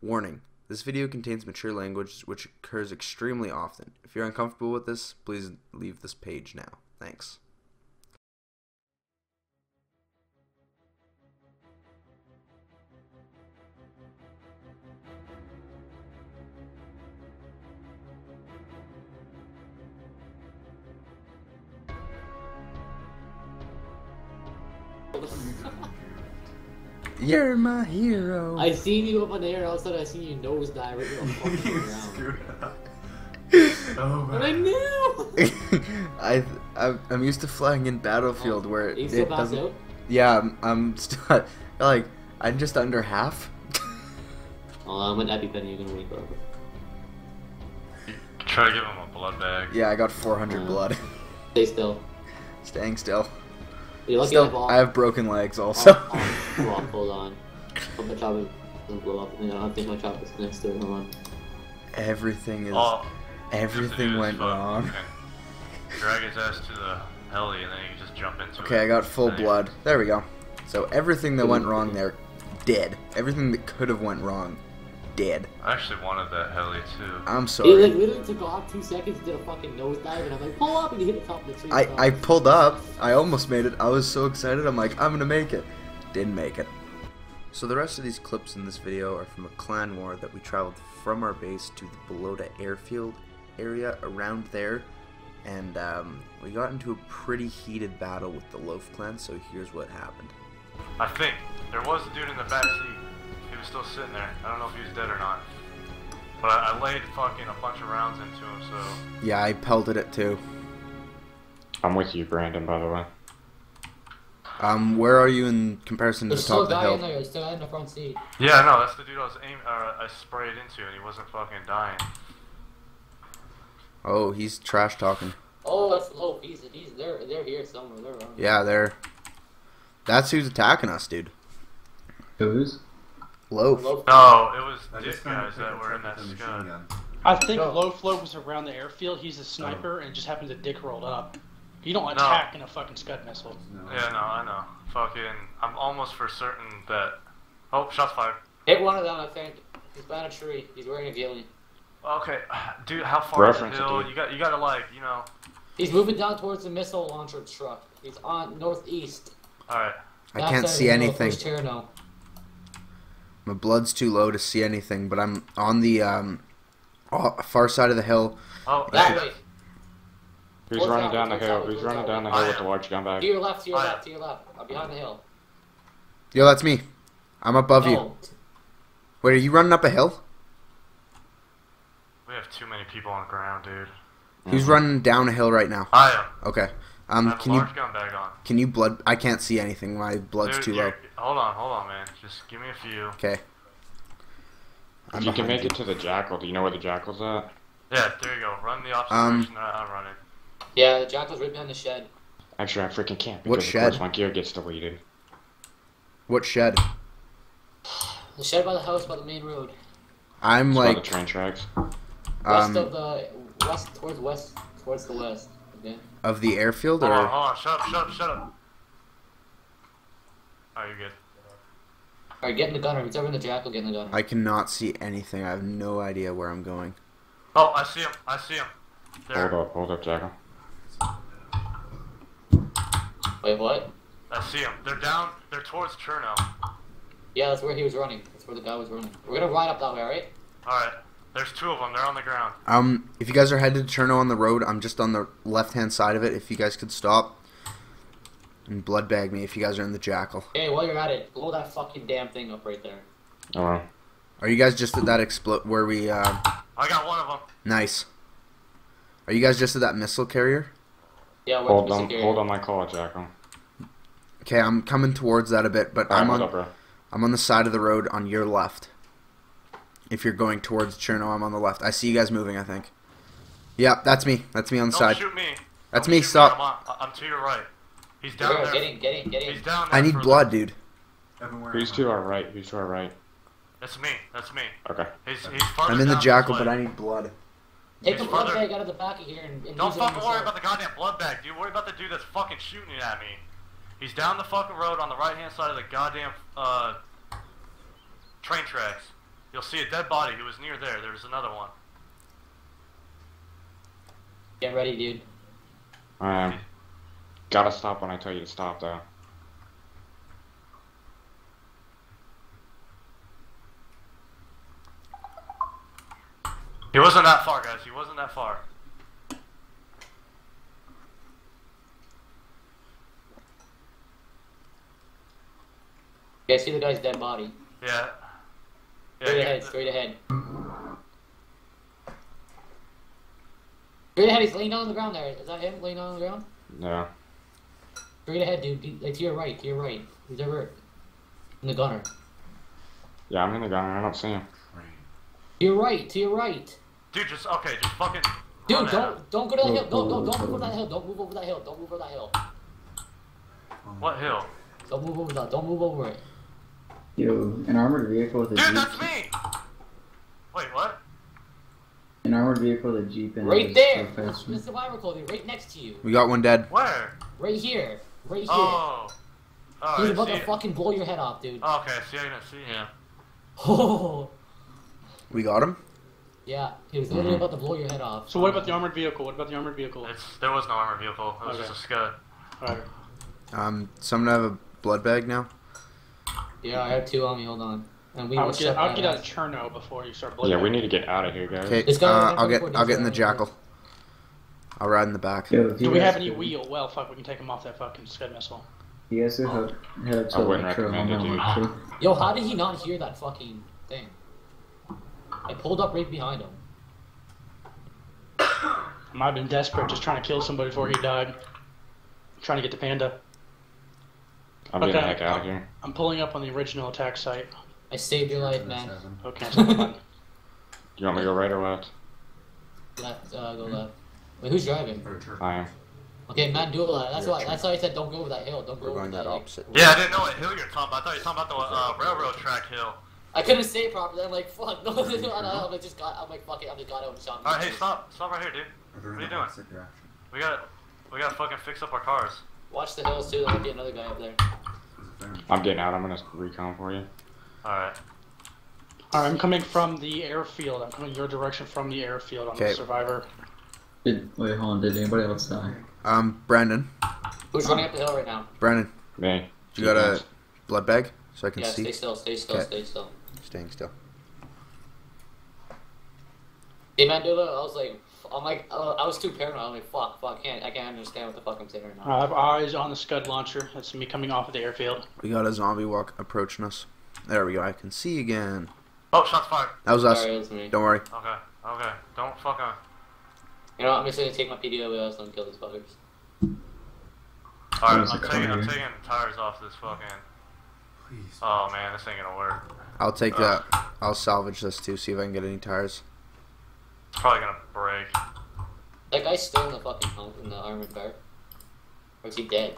Warning, this video contains mature language which occurs extremely often. If you're uncomfortable with this, please leave this page now. Thanks. You're my hero. I seen you up on the air, all of a sudden I seen you nose dive right on fucking ground. Screwed up. Oh, but I knew. I'm used to flying in Battlefield where it, still it doesn't. Out? Yeah, I'm still like I'm just under half. Oh, I'm an EpiPen. You can wait, bro. Try to give him a blood bag. Yeah, I got 400 blood. Stay still. Staying still. Still, I have broken legs also. Hold on. Hope my chopper's gonna blow up. I don't think my chopper's next to it. Hold on. Everything is. Everything went wrong. Drag his ass to the heli and then you just jump into it. Okay, I got full blood. There we go. So everything that went wrong there, dead. Everything that could have went wrong, dead. I actually wanted that heli too. I'm sorry. It like, literally took off 2 seconds, did a fucking nosedive, and I'm like, pull up, and you hit the top of the tree. I pulled up. I almost made it. I was so excited. I'm like, I'm gonna make it. Didn't make it. So the rest of these clips in this video are from a clan war that we traveled from our base to the Belota airfield area around there, and we got into a pretty heated battle with the Loaf Clan. So here's what happened. I think there was a dude in the backseat. He was still sitting there. I don't know if he was dead or not. But I laid fucking a bunch of rounds into him, so... Yeah, I pelted it too. I'm with you, Brandon, by the way. Where are you in comparison to the top of the hill? There's still a guy in there. There's still a guy in the front seat. Yeah, no, that's the dude I was I sprayed into, and he wasn't fucking dying. Oh, he's trash-talking. Oh, that's low. He's there. They're here somewhere. They're around. Yeah, they're... That's who's attacking us, dude. Who's? Loaf. No, it was DIK guys that were in that scud. I think Loaf was around the airfield. He's a sniper and just happened to dick rolled up. You don't attack in a fucking scud missile. No. Yeah, no, I know. Fucking, I'm almost for certain that. Oh, shots fired. Hit one of them, I think. He's by a tree. He's wearing a ghillie. Okay, dude, how far is the hill? You gotta like, you know. He's moving down towards the missile launcher truck. He's on northeast. All right. I can't see anything. My blood's too low to see anything, but I'm on the far side of the hill. Oh, that way. Who's running down the hill? Who's running down the hill with the large gun bag? To your left, to your left, to your left. I'm behind the hill. Yo, that's me. I'm above you. Wait, are you running up a hill? We have too many people on the ground, dude. Who's running down a hill right now? I am. Okay. I have a large gun bag on. Can you blood? I can't see anything. My blood's too low. Hold on, man. Just give me a few. Okay. If you can make it to the jackal, do you know where the jackal's at? Yeah, there you go. Run the opposite direction that I'm running. Yeah, the jackal's right behind the shed. Actually, I freaking can't because of course my gear gets deleted. What shed? The shed by the house, by the main road. I'm like by the train tracks. West of the west towards the west. Yeah. Of the airfield, or? Hold on, shut up. Oh, you're good. Alright, get in the gunner. If it's ever in the jackal, get in the gunner. I cannot see anything. I have no idea where I'm going. Oh, I see him. I see him. There. Hold up, jackal. Wait, what? I see him. They're down. They're towards Cherno. Yeah, that's where he was running. That's where the guy was running. We're gonna ride up that way, alright? Alright. There's two of them. They're on the ground. If you guys are headed to Cherno on the road, I'm just on the left-hand side of it. If you guys could stop and blood bag me if you guys are in the jackal. Hey, while you're at it, blow that fucking damn thing up right there. Alright. Are you guys just at that explode where we, I got one of them. Nice. Are you guys just at that missile carrier? Yeah, we're at the missile carrier. Hold on my call, jackal. Okay, I'm coming towards that a bit, but I'm on the side of the road on your left. If you're going towards Cherno, I'm on the left. I see you guys moving, I think. Yeah, that's me. That's me on the side. Don't shoot me. That's me. Stop. I'm to your right. He's down there. Get in. He's down there. I need blood, dude. Who's to our right? Who's to our right? That's me. That's me. Okay. I'm in the jackal, but I need blood. Take the blood bag out of the back of here and don't fucking worry about the goddamn blood bag, dude. Worry about the dude that's fucking shooting it at me. He's down the fucking road on the right-hand side of the goddamn train tracks. You'll see a dead body. It was near there. There's another one. Get ready, dude. Gotta stop when I tell you to stop, though. He wasn't that far, guys. He wasn't that far. Yeah, see the guy's dead body. Yeah. Straight ahead. Straight ahead, he's laying down on the ground there. Is that him laying down on the ground? No. Straight ahead, dude. Like, to your right. He's over in the gunner. Yeah, I'm in the gunner. I don't see him. To your right. Dude, just fucking. Dude, don't go to that hill. Don't move over that hill. Don't move over that hill. Don't move over that hill. What hill? Don't move over that. Don't move over it. Yo, an armored vehicle with a jeep. Dude, that's me. Wait, what? An armored vehicle with a jeep and. Right there. This is why we're calling right next to you. We got one dead. Where? Right here. Right here. Oh. He's about to fucking blow your head off, dude. Oh, okay, I didn't see him. Oh. We got him? Yeah, he was literally about to blow your head off. So what about the armored vehicle? There was no armored vehicle. It was just a scud. Alright. Someone have a blood bag now? Yeah, I have two on me. Hold on. And we I'll get out of Cherno before you start blood bagging. We need to get out of here, guys. Okay, I'll get in the jackal. I'll ride in the back. Yo, do we have any wheel? Well, fuck, we can take him off that fucking scud missile. He has to have I wouldn't recommend it, dude. Yo, how did he not hear that fucking thing? I pulled up right behind him. I might have been desperate, just trying to kill somebody before he died. I'm trying to get the panda. I'm getting the heck out of here. I'm pulling up on the original attack site. I saved your life, man. Okay. Do you want me to go right or left? Left. Go left. Wait, who's driving? I am. Okay, man, do that. That's why I said don't go over that hill. Don't go over that opposite. Yeah, I didn't know what hill you were talking about. I thought you were talking about the railroad track hill. I couldn't say it properly. I'm like, fuck, no, I just got. I'm like, fuck it, I just got out and shot. Alright, hey, stop right here, dude. What are you doing? We gotta fucking fix up our cars. Watch the hills too. There might be another guy up there. I'm getting out. I'm gonna recon for you. Alright, I'm coming from the airfield. I'm coming your direction from the airfield. I'm the survivor. Wait, hold on. Did anybody else die? Brandon. Who's running up the hill right now? Brandon. Me. You got a blood bag so I can see? Yeah, stay still. Staying still. Hey, Mandula, I was too paranoid. I'm like, fuck, I can't understand what the fuck I'm saying right now. I have eyes on the scud launcher. That's me coming off of the airfield. We got a zombie walk approaching us. There we go. I can see again. Oh, shots fired. That was us. Sorry, that was me. Don't worry. Okay. Don't fuck on. You know what? I'm just gonna take my PDWs and kill these fuckers. Alright, I'm taking the tires off this fucking. Please. Oh man, this ain't gonna work. I'll take that. I'll salvage this too, see if I can get any tires. It's probably gonna break. That guy's still in the fucking home in the armored car. Or is he dead?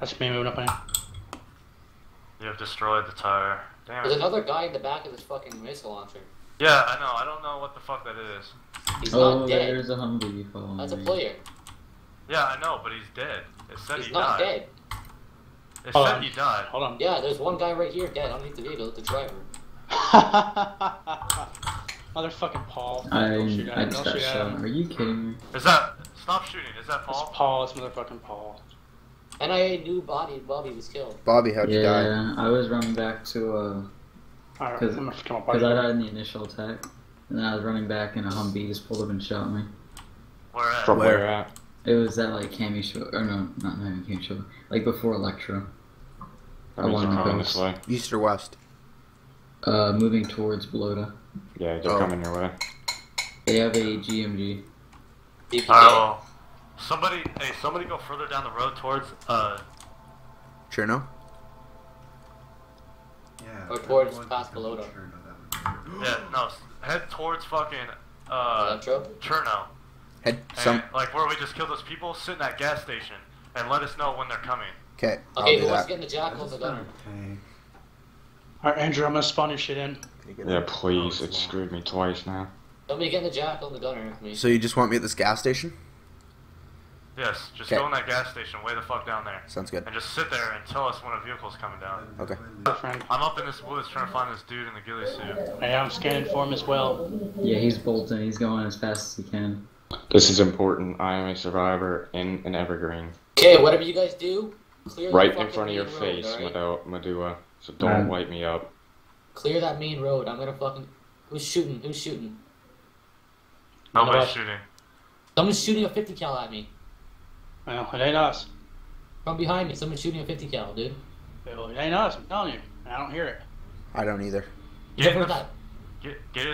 That's me moving up on him. You have destroyed the tire. Damn it. There's another guy in the back of this fucking missile launcher. Yeah, I know. I don't know what the fuck that is. He's not dead. There's a Humvee following. That's a player. Yeah, I know, but he's dead. It said he died. He's not dead. It said he died. Hold on. Yeah, there's one guy right here dead underneath the vehicle, the driver. Motherfucking Paul. Don't shoot at him. Are you kidding me? Is that... Stop shooting. Is that Paul? It's Paul. It's motherfucking Paul. NIA knew Bobby was killed. Bobby, how'd you die? Yeah, I was running back to, Because I died in the initial attack. And then I was running back and a Humvee just pulled up and shot me. Where at? It was that like Cammy show, or no, not Cammy show, like before Electra. I want to go east or west. Moving towards Belota. Yeah, they're coming your way. They have a GMG. Oh, well. Somebody go further down the road towards Cherno. Yeah. Or towards past Belota. Yeah, no, head towards fucking Cherno. Like where we just killed those people, sit in that gas station and let us know when they're coming. Okay, let's get in the jackal of the gunner. Alright, Andrew, I'm gonna spawn your shit in. Yeah, please, it screwed me twice now. Let me get in the jackal of the gunner with me. So you just want me at this gas station? Yes, just go in that gas station, way the fuck down there. Sounds good. And just sit there and tell us when a vehicle's coming down. Okay. I'm up in this woods trying to find this dude in the ghillie suit. Hey, I'm scanning for him as well. Yeah, he's bolting. He's going as fast as he can. This is important. I am a survivor in an evergreen. Okay, whatever you guys do, clear right in front of your face, right? Madua. So don't light me up. Clear that main road. I'm gonna fucking. Who's shooting? Who's shooting? Nobody's shooting. Someone's shooting a 50 cal at me. Well, it ain't us. From behind me, someone's shooting a 50 cal, dude. Well, it ain't us. I'm telling you. I don't hear it. I don't either. Get in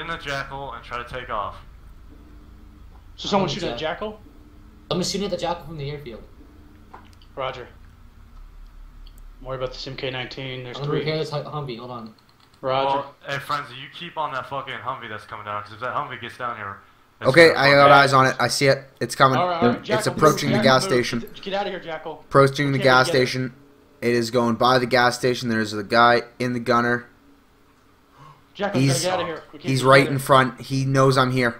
the jackal and try to take off. So someone shooting at the jackal? Someone's shooting at the jackal from the airfield. Roger. I'm worried about this MK-19. There's three. I'm gonna repair this Humvee. Hold on. Roger. Well, hey, Frenzy, you keep on that fucking Humvee that's coming down, because if that Humvee gets down here... Okay, I got eyes on it. I see it. It's coming. All right. Jackal, it's approaching the gas station. Get out of here, Jackal. Approaching the gas station. It is going by the gas station. There's a guy in the gunner. Jackal, get out of here. He's right in front. He knows I'm here.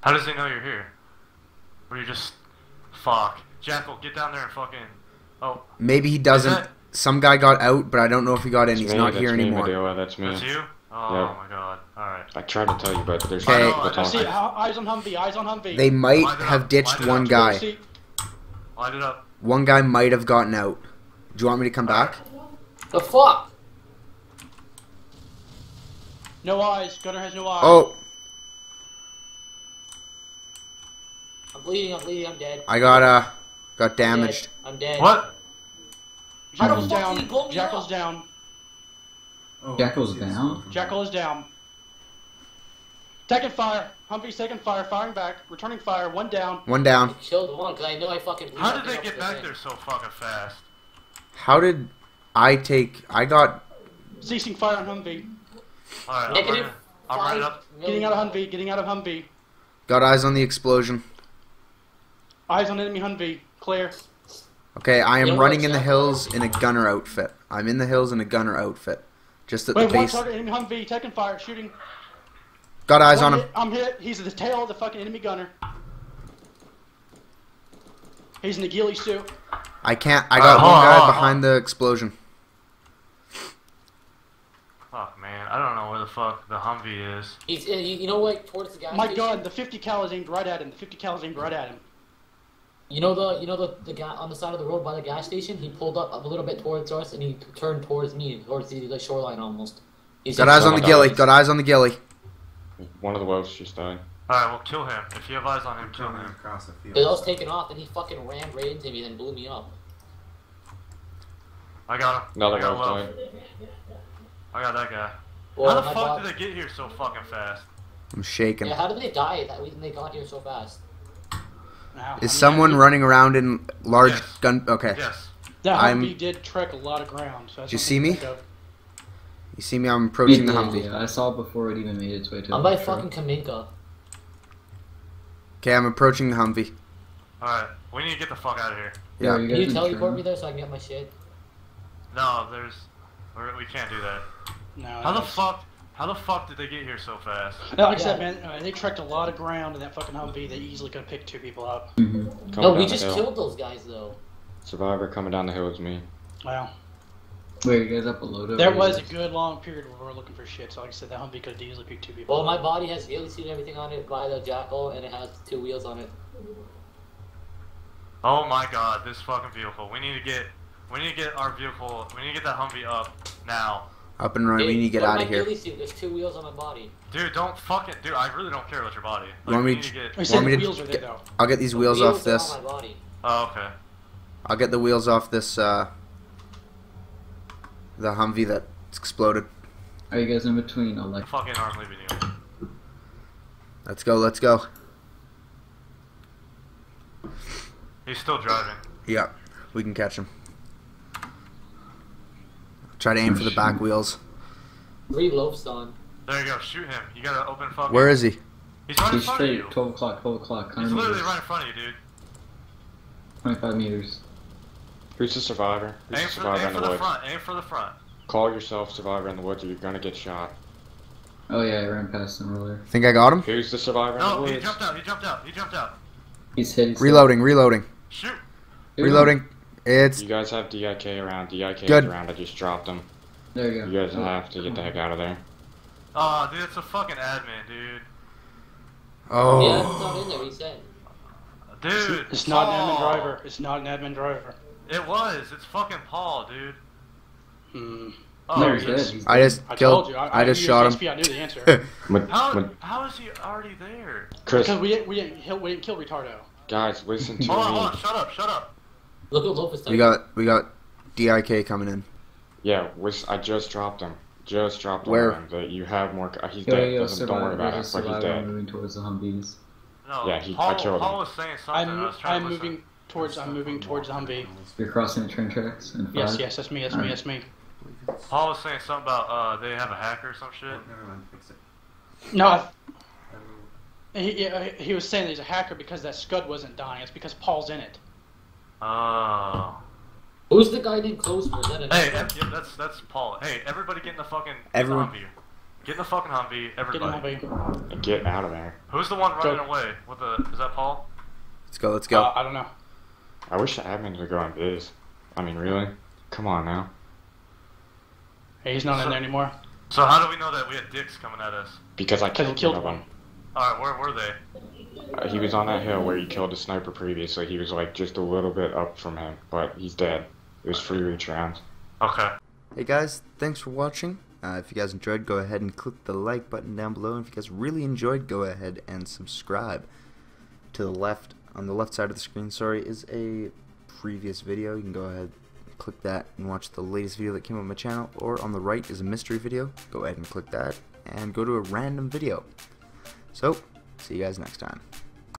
How does he know you're here? Or you just... Fuck. Jackal, get down there and fucking... Oh. Maybe he doesn't. Some guy got out, but I don't know if he got in. He's not here anymore. That's me. That's you? Oh my god. Alright. I tried to tell you, but there's no people talking. Eyes on Humvee, eyes on Humvee. They might have ditched one guy. Light it up. One guy might have gotten out. Do you want me to come back? The fuck? No eyes. Gunner has no eyes. Oh. I'm bleeding, I'm dead. I got damaged. I'm dead. What? Jackal's down. Jackal's down. Oh, Jackal's down? Jackal is down. Taking fire. Humvee's taking fire. Firing back. Returning fire. One down. One down. I killed one because I know I fucking... How did they get back there so fucking fast? How did I take... I got... Ceasing fire on Humvee. Alright, negative. I'm right up. Getting out of Humvee. Getting out of Humvee. Got eyes on the explosion. Eyes on enemy Humvee. Clear. Okay, I am running in the hills in a gunner outfit. I'm in the hills in a gunner outfit. Just at the base. One target in Humvee, taking fire, shooting. Got eyes on him. I'm hit. He's at the tail of the fucking enemy gunner. He's in the ghillie suit. I can't. I got one guy behind the explosion. Fuck, man. I don't know where the fuck the Humvee is. He's, you know what? Towards the guy. My god, the 50 cal is aimed right at him. The 50 cal is aimed right at him. You know the guy on the side of the road by the gas station. He pulled up a little bit towards us and he turned towards me, towards the shoreline almost. He's got eyes on the ghillie. Got eyes on the ghillie. One of the wolves just died. All right, well kill him. If you have eyes on him, kill him. Across the field. They all taken off, and he fucking rammed right into me, then blew me up. I got him. Another guy died. I got that guy. Well, how the fuck did they get here so fucking fast? I'm shaking. Yeah, how did they die that we they got here so fast? Is someone running around in large gun? Okay. Yes. That Humvee did trek a lot of ground. So did you see me? You see me? I'm approaching the Humvee. Yeah, I saw it before it even made its way to. I'm by fucking Kamenka. Okay, I'm approaching the Humvee. All right, we need to get the fuck out of here. Yeah. Can you teleport me there so I can get my shit? No, we can't do that. No. How the fuck? How the fuck did they get here so fast? No, like I said, man, they trekked a lot of ground in that fucking Humvee. They easily could have picked two people up. Mm-hmm. No, we just killed those guys, though. Survivor coming down the hill with me. Wow. Wait, you guys up a loadout? There was a good long period where we were looking for shit, so like I said, that Humvee could have easily picked two people up. Well, my body has ghillie suit and everything on it by the jackal, and it has two wheels on it. Oh my god, this fucking vehicle. We need to get our vehicle, we need to get that Humvee up now. Up and running, we need to get out of here. There's two wheels on my body. Dude, don't fuck it. Dude, I really don't care about your body. Like, we need to get... I'll get these wheels off this. On my body. Oh, okay. I'll get the wheels off this, the Humvee that exploded. Are you guys in between? I'll like... Fucking arm leaving you. Let's go, let's go. He's still driving. Yeah, we can catch him. Try to aim for the back wheels. Three Loafs on. There you go, shoot him. You gotta open fucking... Where is he? He's right in front of you. 12 o'clock, 12 o'clock. He's literally right in front of you, dude. 25 meters. Who's the survivor? Who's the survivor in the woods? Aim for the front, aim for the front. Call yourself survivor in the woods or you're gonna get shot. Oh yeah, I ran past him earlier. Think I got him? Who's the survivor in the woods? No, he jumped out, he jumped out, he jumped out. He's hitting. Reloading, reloading. Shoot. Reloading. It's. You guys have DIK around. DIK good. Is around. I just dropped him. There you go. You guys will have to get the heck out of there. Aw, dude, it's a fucking admin, dude. Oh. Yeah, it's not in there. He said. Dude. It's not an admin driver. It's not an admin driver. It was. It's fucking Paul, dude. Hmm. Oh, there he is. I just killed. I just shot him. I knew the answer. How is he already there? Chris. Because we didn't kill Retardo. Guys, listen to me. Hold on, shut up, shut up. Look at Lopez. We got DIK coming in. Yeah, I just dropped him. Just dropped him. Where? You have more. He's dead. Don't worry about it. Like he's dead. I'm moving towards the Humvees. No, yeah, I killed him. Paul was saying something. I'm moving towards. I'm moving towards the Humvee. You're crossing the train tracks. Yes, yes, that's me. That's me. That's me. Paul was saying something about they have a hacker or some shit. Oh, never mind, fix it. No, he was saying he's a hacker because that Scud wasn't dying. It's because Paul's in it. Oh. Who's the guy named Close for? Hey, yeah, that's Paul. Hey, everybody get in the fucking Humvee. Get in the fucking Humvee, everybody. Get out of there. Who's the one running away? With the is that Paul? Let's go. Let's go. I don't know. I wish the admins were going biz. I mean, really? Come on now. Hey, he's not in there anymore. So how do we know that we had dicks coming at us? Because I killed one. Alright, where were they? He was on that hill where you killed a sniper previously. He was like just a little bit up from him, but he's dead. It was free reach rounds. Okay. Hey guys, thanks for watching. If you guys enjoyed, go ahead and click the like button down below. And if you guys really enjoyed, go ahead and subscribe. To the left, on the left side of the screen, sorry, is a previous video. You can go ahead. Click that and watch the latest video that came on my channel, or on the right is a mystery video. Go ahead and click that and go to a random video. So, see you guys next time.